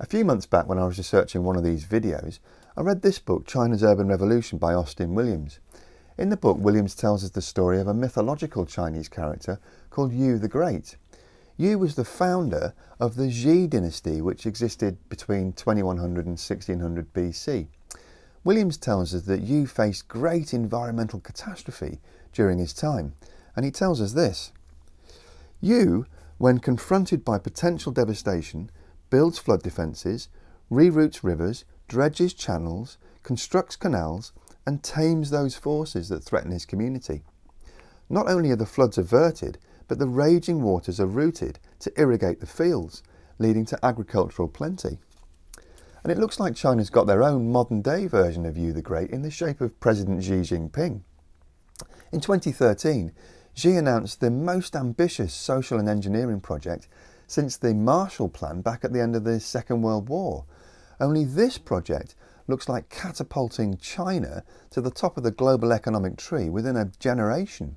A few months back when I was researching one of these videos, I read this book, China's Urban Revolution by Austin Williams. In the book, Williams tells us the story of a mythological Chinese character called Yu the Great. Yu was the founder of the Xi dynasty, which existed between 2100 and 1600 BC. Williams tells us that Yu faced great environmental catastrophe during his time, and he tells us this. Yu, when confronted by potential devastation, builds flood defences, reroutes rivers, dredges channels, constructs canals, and tames those forces that threaten his community. Not only are the floods averted, but the raging waters are routed to irrigate the fields, leading to agricultural plenty. And it looks like China's got their own modern-day version of Yu the Great in the shape of President Xi Jinping. In 2013, Xi announced the most ambitious social and engineering project since the Marshall Plan back at the end of the Second World War. Only this project looks like catapulting China to the top of the global economic tree within a generation.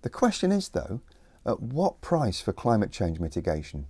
The question is, though, at what price for climate change mitigation?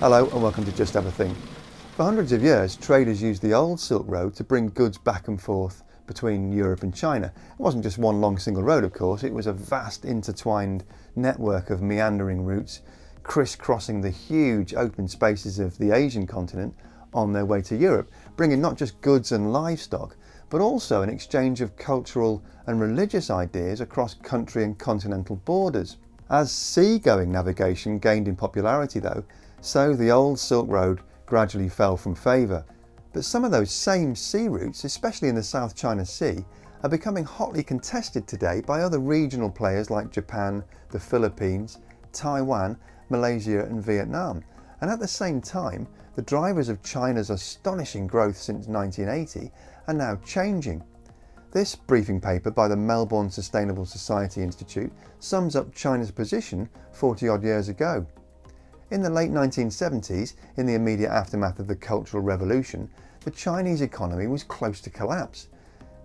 Hello and welcome to Just Have a Think. For hundreds of years, traders used the old Silk Road to bring goods back and forth between Europe and China. It wasn't just one long single road, of course, it was a vast intertwined network of meandering routes crisscrossing the huge open spaces of the Asian continent on their way to Europe, bringing not just goods and livestock, but also an exchange of cultural and religious ideas across country and continental borders. As seagoing navigation gained in popularity, though, so the old Silk Road gradually fell from favour. But some of those same sea routes, especially in the South China Sea, are becoming hotly contested today by other regional players like Japan, the Philippines, Taiwan, Malaysia and Vietnam. And at the same time, the drivers of China's astonishing growth since 1980 are now changing. This briefing paper by the Melbourne Sustainable Society Institute sums up China's position 40-odd years ago. In the late 1970s, in the immediate aftermath of the Cultural Revolution, the Chinese economy was close to collapse.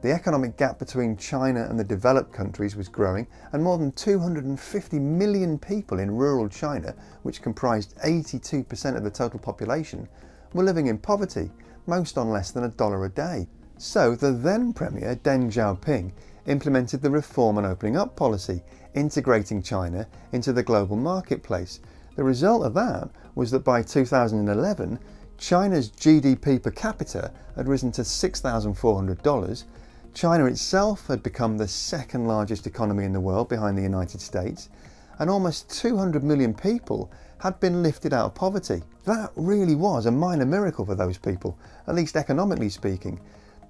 The economic gap between China and the developed countries was growing, and more than 250 million people in rural China, which comprised 82% of the total population, were living in poverty, most on less than $1 a day. So the then Premier Deng Xiaoping implemented the Reform and Opening Up policy, integrating China into the global marketplace. The result of that was that by 2011, China's GDP per capita had risen to $6,400, China itself had become the second largest economy in the world behind the United States, and almost 200 million people had been lifted out of poverty. That really was a minor miracle for those people, at least economically speaking.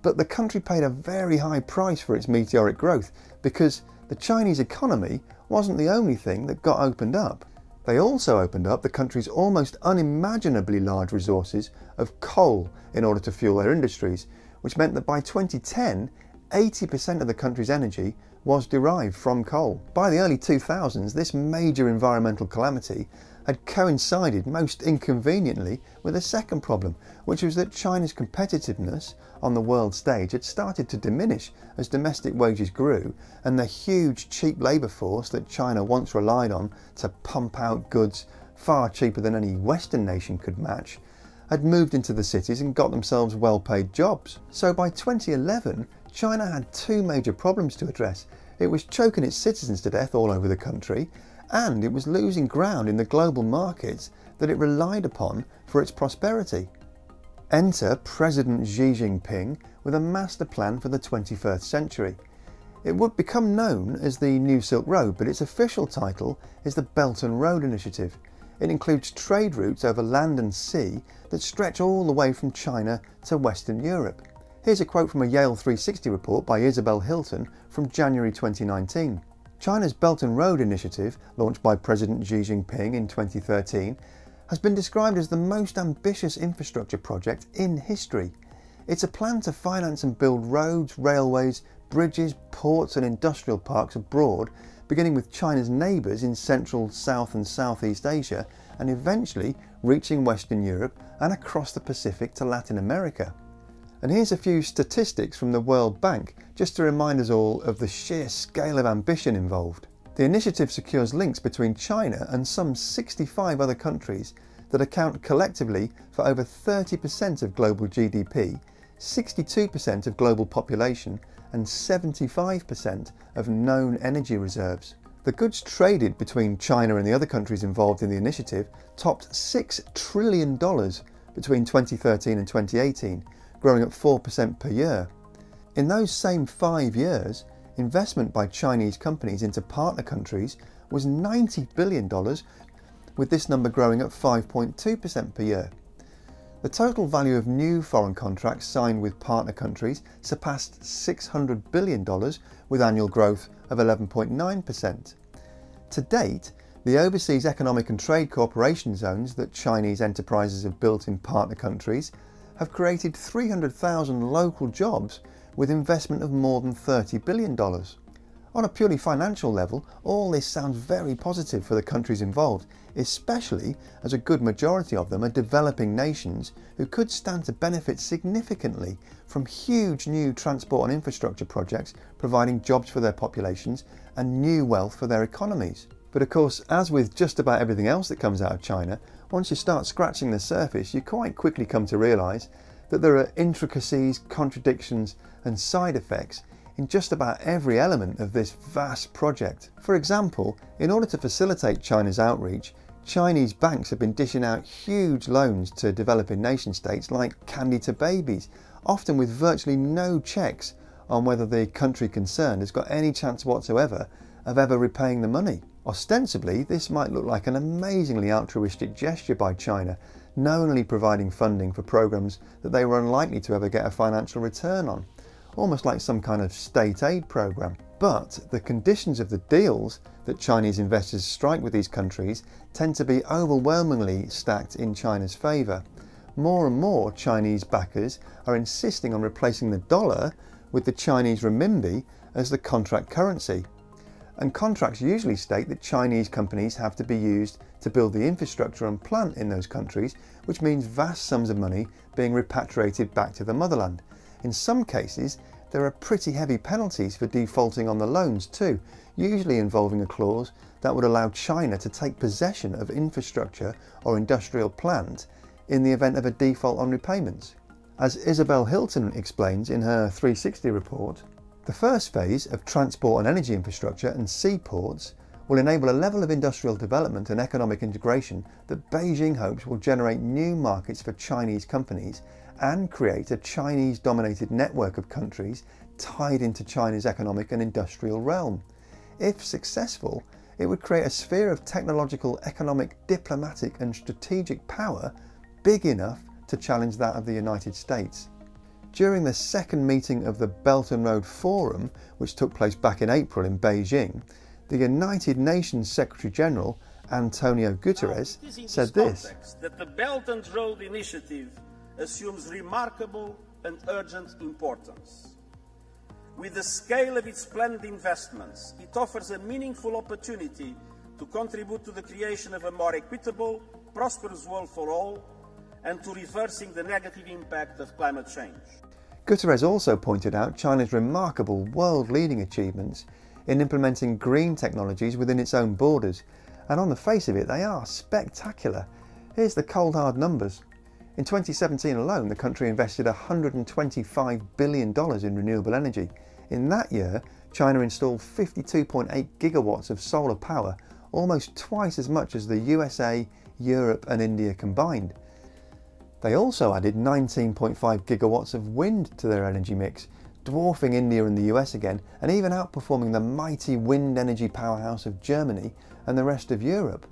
But the country paid a very high price for its meteoric growth, because the Chinese economy wasn't the only thing that got opened up. They also opened up the country's almost unimaginably large resources of coal in order to fuel their industries, which meant that by 2010, 80% of the country's energy was derived from coal. By the early 2000s, this major environmental calamity had coincided most inconveniently with a second problem, which was that China's competitiveness on the world stage had started to diminish as domestic wages grew, and the huge cheap labour force that China once relied on to pump out goods far cheaper than any Western nation could match had moved into the cities and got themselves well-paid jobs. So by 2011, China had two major problems to address. It was choking its citizens to death all over the country, and it was losing ground in the global markets that it relied upon for its prosperity. Enter President Xi Jinping with a master plan for the 21st century. It would become known as the New Silk Road, but its official title is the Belt and Road Initiative. It includes trade routes over land and sea that stretch all the way from China to Western Europe. Here's a quote from a Yale 360 report by Isabel Hilton from January 2019. China's Belt and Road Initiative, launched by President Xi Jinping in 2013, has been described as the most ambitious infrastructure project in history. It's a plan to finance and build roads, railways, bridges, ports and industrial parks abroad, beginning with China's neighbours in Central, South and Southeast Asia, and eventually reaching Western Europe and across the Pacific to Latin America. And here's a few statistics from the World Bank, just to remind us all of the sheer scale of ambition involved. The initiative secures links between China and some 65 other countries that account collectively for over 30% of global GDP, 62% of global population, and 75% of known energy reserves. The goods traded between China and the other countries involved in the initiative topped $6 trillion between 2013 and 2018, growing at 4% per year. In those same 5 years, investment by Chinese companies into partner countries was $90 billion, with this number growing at 5.2% per year. The total value of new foreign contracts signed with partner countries surpassed $600 billion, with annual growth of 11.9%. To date, the Overseas Economic and Trade Cooperation Zones that Chinese enterprises have built in partner countries have created 300,000 local jobs with investment of more than $30 billion. On a purely financial level, all this sounds very positive for the countries involved, especially as a good majority of them are developing nations who could stand to benefit significantly from huge new transport and infrastructure projects providing jobs for their populations and new wealth for their economies. But of course, as with just about everything else that comes out of China, once you start scratching the surface, you quite quickly come to realise that there are intricacies, contradictions and side effects in just about every element of this vast project. For example, in order to facilitate China's outreach, Chinese banks have been dishing out huge loans to developing nation states like candy to babies, often with virtually no checks on whether the country concerned has got any chance whatsoever of ever repaying the money. Ostensibly, this might look like an amazingly altruistic gesture by China, knowingly providing funding for programs that they were unlikely to ever get a financial return on, almost like some kind of state aid program. But the conditions of the deals that Chinese investors strike with these countries tend to be overwhelmingly stacked in China's favor. More and more Chinese backers are insisting on replacing the dollar with the Chinese renminbi as the contract currency. And contracts usually state that Chinese companies have to be used to build the infrastructure and plant in those countries, which means vast sums of money being repatriated back to the motherland. In some cases, there are pretty heavy penalties for defaulting on the loans too, usually involving a clause that would allow China to take possession of infrastructure or industrial plant in the event of a default on repayments. As Isabel Hilton explains in her 360 report, the first phase of transport and energy infrastructure and seaports will enable a level of industrial development and economic integration that Beijing hopes will generate new markets for Chinese companies and create a Chinese-dominated network of countries tied into China's economic and industrial realm. If successful, it would create a sphere of technological, economic, diplomatic and strategic power big enough to challenge that of the United States. During the second meeting of the Belt and Road Forum, which took place back in April in Beijing, the United Nations Secretary-General Antonio Guterres said this: that the Belt and Road Initiative assumes remarkable and urgent importance. With the scale of its planned investments, it offers a meaningful opportunity to contribute to the creation of a more equitable, prosperous world for all and to reversing the negative impact of climate change. Guterres also pointed out China's remarkable world-leading achievements in implementing green technologies within its own borders, and on the face of it, they are spectacular. Here's the cold hard numbers. In 2017 alone, the country invested $125 billion in renewable energy. In that year, China installed 52.8 gigawatts of solar power, almost twice as much as the USA, Europe and India combined. They also added 19.5 gigawatts of wind to their energy mix, dwarfing India and the US again, and even outperforming the mighty wind energy powerhouse of Germany and the rest of Europe.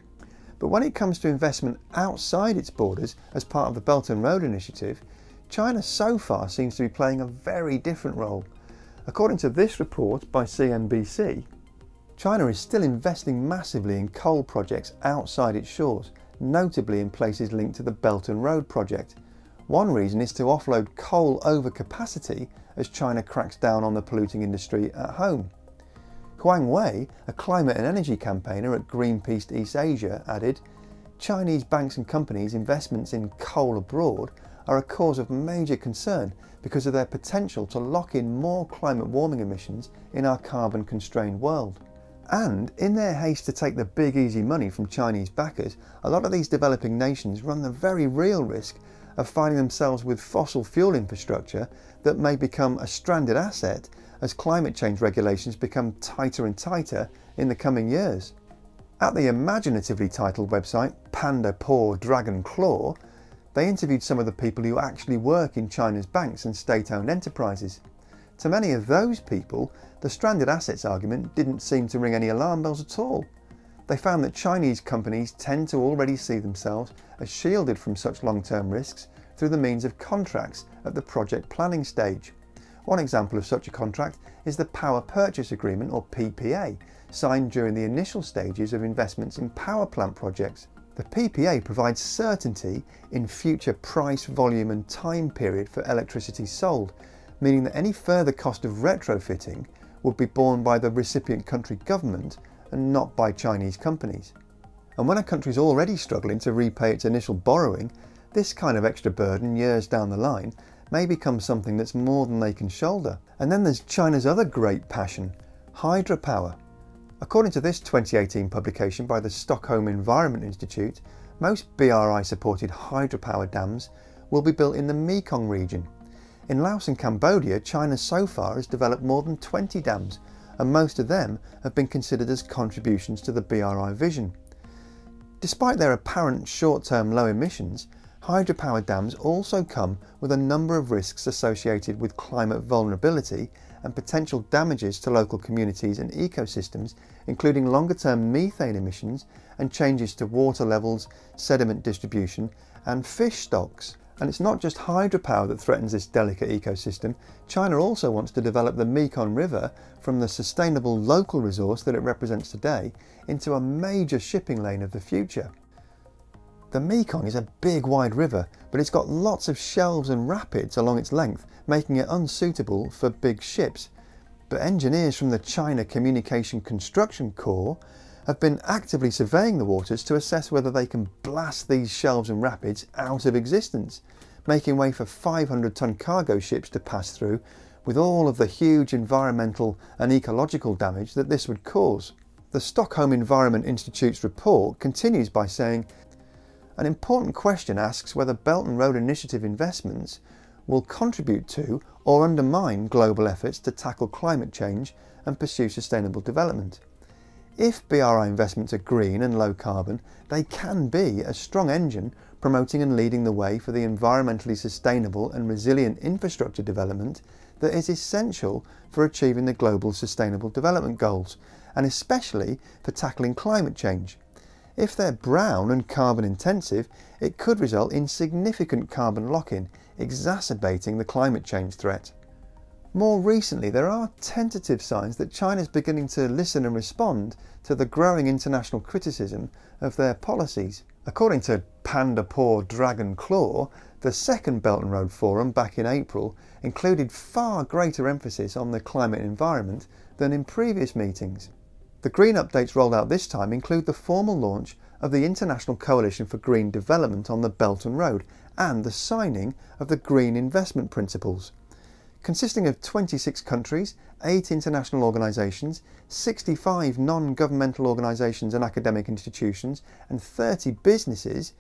But when it comes to investment outside its borders as part of the Belt and Road Initiative, China so far seems to be playing a very different role. According to this report by CNBC, China is still investing massively in coal projects outside its shores, notably in places linked to the Belt and Road project. One reason is to offload coal overcapacity as China cracks down on the polluting industry at home. Huang Wei, a climate and energy campaigner at Greenpeace East Asia, added, "Chinese banks and companies' investments in coal abroad are a cause of major concern because of their potential to lock in more climate warming emissions in our carbon-constrained world. And in their haste to take the big easy money from Chinese backers, a lot of these developing nations run the very real risk of finding themselves with fossil fuel infrastructure that may become a stranded asset as climate change regulations become tighter and tighter in the coming years. At the imaginatively titled website Panda Paw Dragon Claw, they interviewed some of the people who actually work in China's banks and state-owned enterprises. To many of those people, the stranded assets argument didn't seem to ring any alarm bells at all. They found that Chinese companies tend to already see themselves as shielded from such long-term risks through the means of contracts at the project planning stage. One example of such a contract is the Power Purchase Agreement, or PPA, signed during the initial stages of investments in power plant projects. The PPA provides certainty in future price, volume and time period for electricity sold, meaning that any further cost of retrofitting would be borne by the recipient country government and not by Chinese companies. And when a country is already struggling to repay its initial borrowing, this kind of extra burden years down the line may become something that's more than they can shoulder. And then there's China's other great passion, hydropower. According to this 2018 publication by the Stockholm Environment Institute, most BRI-supported hydropower dams will be built in the Mekong region. In Laos and Cambodia, China so far has developed more than 20 dams, and most of them have been considered as contributions to the BRI vision. Despite their apparent short-term low emissions, hydropower dams also come with a number of risks associated with climate vulnerability and potential damages to local communities and ecosystems, including longer-term methane emissions and changes to water levels, sediment distribution and fish stocks. And it's not just hydropower that threatens this delicate ecosystem. China also wants to develop the Mekong River from the sustainable local resource that it represents today into a major shipping lane of the future. The Mekong is a big wide river, but it's got lots of shelves and rapids along its length, making it unsuitable for big ships. But engineers from the China Communication Construction Corps have been actively surveying the waters to assess whether they can blast these shelves and rapids out of existence, making way for 500-ton cargo ships to pass through with all of the huge environmental and ecological damage that this would cause. The Stockholm Environment Institute's report continues by saying, an important question asks whether Belt and Road Initiative investments will contribute to or undermine global efforts to tackle climate change and pursue sustainable development. If BRI investments are green and low carbon, they can be a strong engine promoting and leading the way for the environmentally sustainable and resilient infrastructure development that is essential for achieving the global sustainable development goals, and especially for tackling climate change. If they're brown and carbon intensive, it could result in significant carbon lock-in, exacerbating the climate change threat. More recently, there are tentative signs that China is beginning to listen and respond to the growing international criticism of their policies. According to Panda Paw Dragon Claw, the second Belt and Road Forum back in April included far greater emphasis on the climate environment than in previous meetings. The green updates rolled out this time include the formal launch of the International Coalition for Green Development on the Belt and Road and the signing of the Green Investment Principles. Consisting of 26 countries, 8 international organisations, 65 non-governmental organisations and academic institutions, and 30 businesses,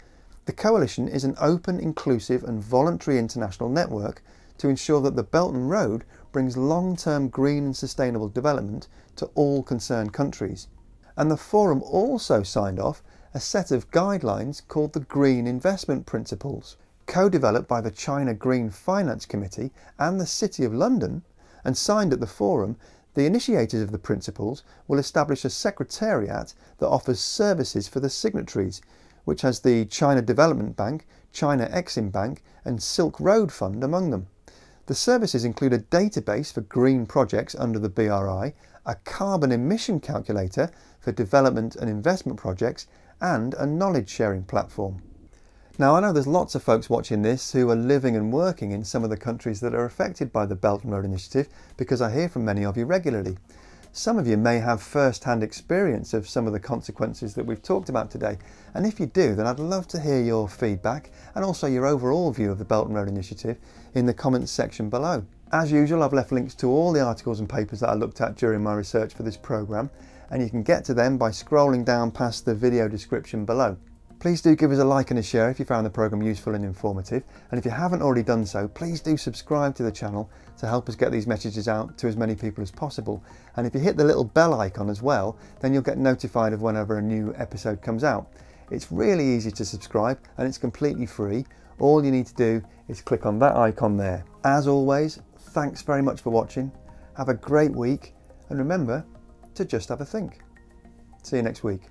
the coalition is an open, inclusive and voluntary international network to ensure that the Belt and Road brings long-term green and sustainable development to all concerned countries. And the forum also signed off a set of guidelines called the Green Investment Principles, co-developed by the China Green Finance Committee and the City of London, and signed at the forum. The initiators of the principles will establish a secretariat that offers services for the signatories, which has the China Development Bank, China Exim Bank and Silk Road Fund among them. The services include a database for green projects under the BRI, a carbon emission calculator for development and investment projects, and a knowledge sharing platform. Now, I know there's lots of folks watching this who are living and working in some of the countries that are affected by the Belt and Road Initiative, because I hear from many of you regularly. Some of you may have first-hand experience of some of the consequences that we've talked about today, and if you do, then I'd love to hear your feedback and also your overall view of the Belt and Road Initiative in the comments section below. As usual, I've left links to all the articles and papers that I looked at during my research for this programme, and you can get to them by scrolling down past the video description below. Please do give us a like and a share if you found the programme useful and informative, and if you haven't already done so, please do subscribe to the channel to help us get these messages out to as many people as possible. And if you hit the little bell icon as well, then you'll get notified of whenever a new episode comes out. It's really easy to subscribe and it's completely free. All you need to do is click on that icon there. As always, thanks very much for watching, have a great week, and remember to just have a think. See you next week.